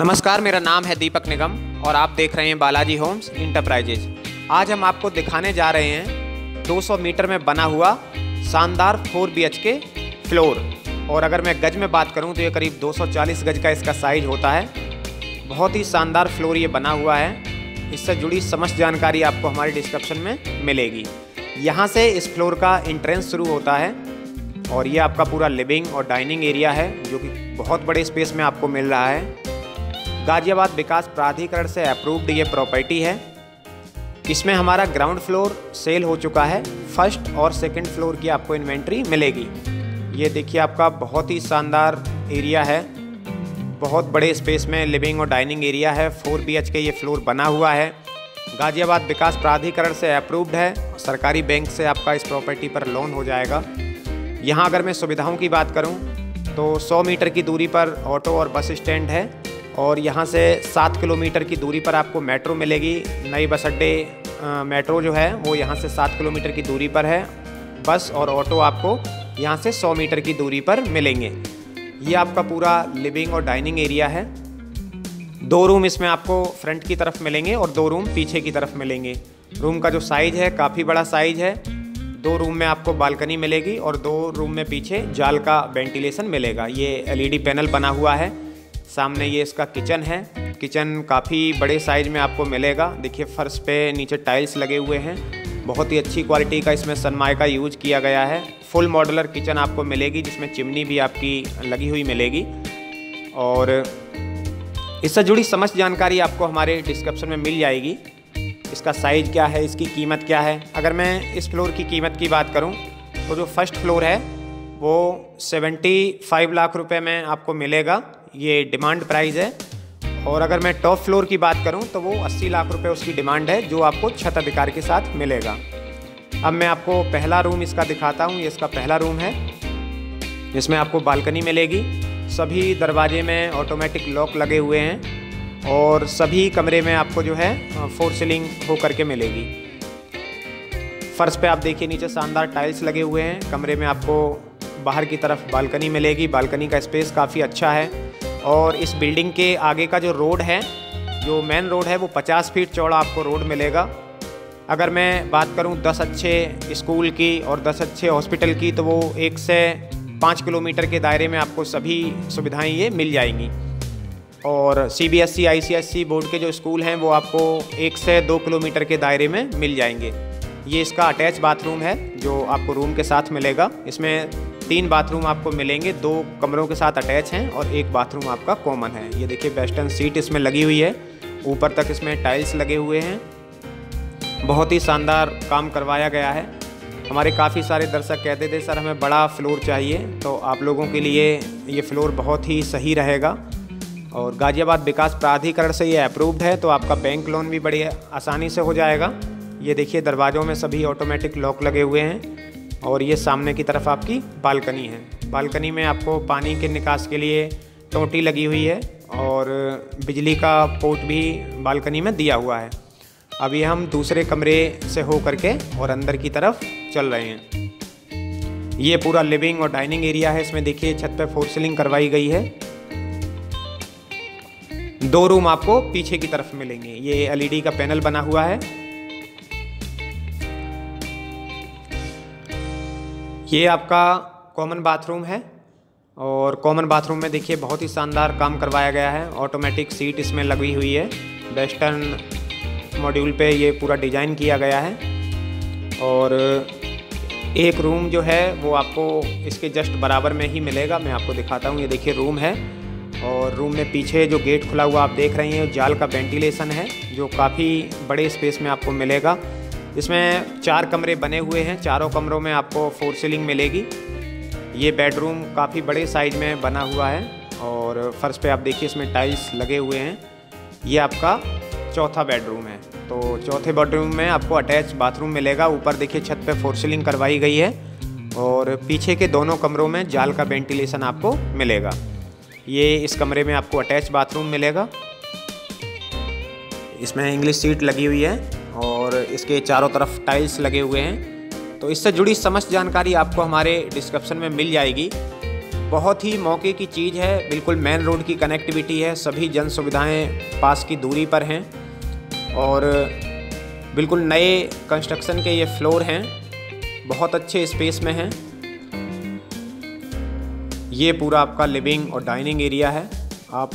नमस्कार, मेरा नाम है दीपक निगम और आप देख रहे हैं बालाजी होम्स इंटरप्राइजेज़। आज हम आपको दिखाने जा रहे हैं 200 मीटर में बना हुआ शानदार 4 BHK फ्लोर। और अगर मैं गज में बात करूं तो ये करीब 240 गज का इसका साइज होता है। बहुत ही शानदार फ्लोर ये बना हुआ है। इससे जुड़ी समस्त जानकारी आपको हमारे डिस्क्रिप्शन में मिलेगी। यहाँ से इस फ्लोर का एंट्रेंस शुरू होता है और ये आपका पूरा लिविंग और डाइनिंग एरिया है, जो कि बहुत बड़े स्पेस में आपको मिल रहा है। गाज़ियाबाद विकास प्राधिकरण से अप्रूव्ड ये प्रॉपर्टी है। इसमें हमारा ग्राउंड फ्लोर सेल हो चुका है। फर्स्ट और सेकंड फ्लोर की आपको इन्वेंट्री मिलेगी। ये देखिए, आपका बहुत ही शानदार एरिया है। बहुत बड़े स्पेस में लिविंग और डाइनिंग एरिया है। 4 BHK ये फ्लोर बना हुआ है। गाज़ियाबाद विकास प्राधिकरण से अप्रूव्ड है। सरकारी बैंक से आपका इस प्रॉपर्टी पर लोन हो जाएगा। यहाँ अगर मैं सुविधाओं की बात करूँ तो 100 मीटर की दूरी पर ऑटो और बस स्टैंड है और यहाँ से 7 किलोमीटर की दूरी पर आपको मेट्रो मिलेगी। नई बस अड्डे मेट्रो जो है वो यहाँ से 7 किलोमीटर की दूरी पर है। बस और ऑटो आपको यहाँ से 100 मीटर की दूरी पर मिलेंगे। ये आपका पूरा लिविंग और डाइनिंग एरिया है। 2 रूम इसमें आपको फ्रंट की तरफ मिलेंगे और 2 रूम पीछे की तरफ मिलेंगे। रूम का जो साइज़ है काफ़ी बड़ा साइज़ है। 2 रूम में आपको बालकनी मिलेगी और 2 रूम में पीछे जाल का वेंटिलेशन मिलेगा। ये LED पैनल बना हुआ है। सामने ये इसका किचन है। किचन काफ़ी बड़े साइज़ में आपको मिलेगा। देखिए, फर्श पे नीचे टाइल्स लगे हुए हैं। बहुत ही अच्छी क्वालिटी का इसमें सनमाई का यूज किया गया है। फुल मॉडुलर किचन आपको मिलेगी, जिसमें चिमनी भी आपकी लगी हुई मिलेगी। और इससे जुड़ी समस्त जानकारी आपको हमारे डिस्क्रिप्शन में मिल जाएगी। इसका साइज़ क्या है, इसकी कीमत क्या है। अगर मैं इस फ्लोर की कीमत की बात करूँ तो जो फर्स्ट फ्लोर है वो 75 लाख रुपये में आपको मिलेगा। ये डिमांड प्राइस है। और अगर मैं टॉप फ्लोर की बात करूं तो वो 80 लाख रुपए उसकी डिमांड है, जो आपको छत अधिकार के साथ मिलेगा। अब मैं आपको पहला रूम इसका दिखाता हूं। ये इसका पहला रूम है। इसमें आपको बालकनी मिलेगी। सभी दरवाजे में ऑटोमेटिक लॉक लगे हुए हैं और सभी कमरे में आपको जो है 4 सीलिंग होकर के मिलेगी। फर्श पे आप देखिए नीचे शानदार टाइल्स लगे हुए हैं। कमरे में आपको बाहर की तरफ बालकनी मिलेगी। बालकनी का स्पेस काफ़ी अच्छा है। और इस बिल्डिंग के आगे का जो रोड है, जो मेन रोड है, वो 50 फीट चौड़ा आपको रोड मिलेगा। अगर मैं बात करूं 10 अच्छे स्कूल की और 10 अच्छे हॉस्पिटल की, तो वो 1 से 5 किलोमीटर के दायरे में आपको सभी सुविधाएं ये मिल जाएंगी। और CBSE ICSE बोर्ड के जो स्कूल हैं वो आपको 1 से 2 किलोमीटर के दायरे में मिल जाएंगे। ये इसका अटैच बाथरूम है जो आपको रूम के साथ मिलेगा। इसमें 3 बाथरूम आपको मिलेंगे। 2 कमरों के साथ अटैच हैं और 1 बाथरूम आपका कॉमन है। ये देखिए, वेस्टर्न सीट इसमें लगी हुई है। ऊपर तक इसमें टाइल्स लगे हुए हैं। बहुत ही शानदार काम करवाया गया है। हमारे काफ़ी सारे दर्शक कहते थे, सर हमें बड़ा फ्लोर चाहिए, तो आप लोगों के लिए ये फ्लोर बहुत ही सही रहेगा। और गाज़ियाबाद विकास प्राधिकरण से ये अप्रूव्ड है, तो आपका बैंक लोन भी बड़ी आसानी से हो जाएगा। ये देखिए, दरवाज़ों में सभी ऑटोमेटिक लॉक लगे हुए हैं। और ये सामने की तरफ आपकी बालकनी है। बालकनी में आपको पानी के निकास के लिए टोंटी लगी हुई है और बिजली का पोर्ट भी बालकनी में दिया हुआ है। अभी हम दूसरे कमरे से हो करके और अंदर की तरफ चल रहे हैं। ये पूरा लिविंग और डाइनिंग एरिया है। इसमें देखिए छत पे 4 सीलिंग करवाई गई है। 2 रूम आपको पीछे की तरफ मिलेंगे। ये LED का पैनल बना हुआ है। ये आपका कॉमन बाथरूम है और कॉमन बाथरूम में देखिए बहुत ही शानदार काम करवाया गया है। ऑटोमेटिक सीट इसमें लगी हुई है। वेस्टर्न मॉड्यूल पे ये पूरा डिज़ाइन किया गया है। और 1 रूम जो है वो आपको इसके जस्ट बराबर में ही मिलेगा। मैं आपको दिखाता हूँ। ये देखिए रूम है और रूम में पीछे जो गेट खुला हुआ आप देख रहे हैं, जाल का वेंटिलेशन है जो काफ़ी बड़े स्पेस में आपको मिलेगा। इसमें 4 कमरे बने हुए हैं। 4 कमरों में आपको 4 सीलिंग मिलेगी। ये बेडरूम काफ़ी बड़े साइज में बना हुआ है और फर्श पे आप देखिए इसमें टाइल्स लगे हुए हैं। ये आपका चौथा बेडरूम है। तो चौथे बेडरूम में आपको अटैच बाथरूम मिलेगा। ऊपर देखिए छत पे 4 सीलिंग करवाई गई है और पीछे के दोनों कमरों में जाल का वेंटिलेशन आपको मिलेगा। ये इस कमरे में आपको अटैच बाथरूम मिलेगा। इसमें इंग्लिश सीट लगी हुई है और इसके चारों तरफ टाइल्स लगे हुए हैं। तो इससे जुड़ी समस्त जानकारी आपको हमारे डिस्क्रिप्शन में मिल जाएगी। बहुत ही मौके की चीज़ है। बिल्कुल मेन रोड की कनेक्टिविटी है, सभी जन सुविधाएँ पास की दूरी पर हैं और बिल्कुल नए कंस्ट्रक्शन के ये फ्लोर हैं, बहुत अच्छे स्पेस में हैं। ये पूरा आपका लिविंग और डाइनिंग एरिया है, आप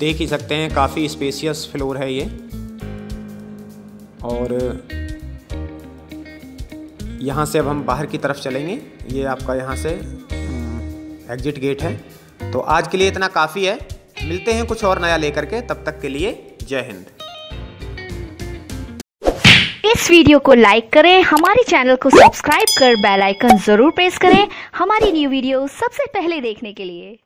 देख ही सकते हैं काफ़ी स्पेशियस फ्लोर है ये। और यहाँ से अब हम बाहर की तरफ चलेंगे, ये आपका यहाँ से एग्जिट गेट है। तो आज के लिए इतना काफ़ी है, मिलते हैं कुछ और नया लेकर के, तब तक के लिए जय हिंद। इस वीडियो को लाइक करें, हमारे चैनल को सब्सक्राइब कर बेल आइकन जरूर प्रेस करें हमारी न्यू वीडियो सबसे पहले देखने के लिए।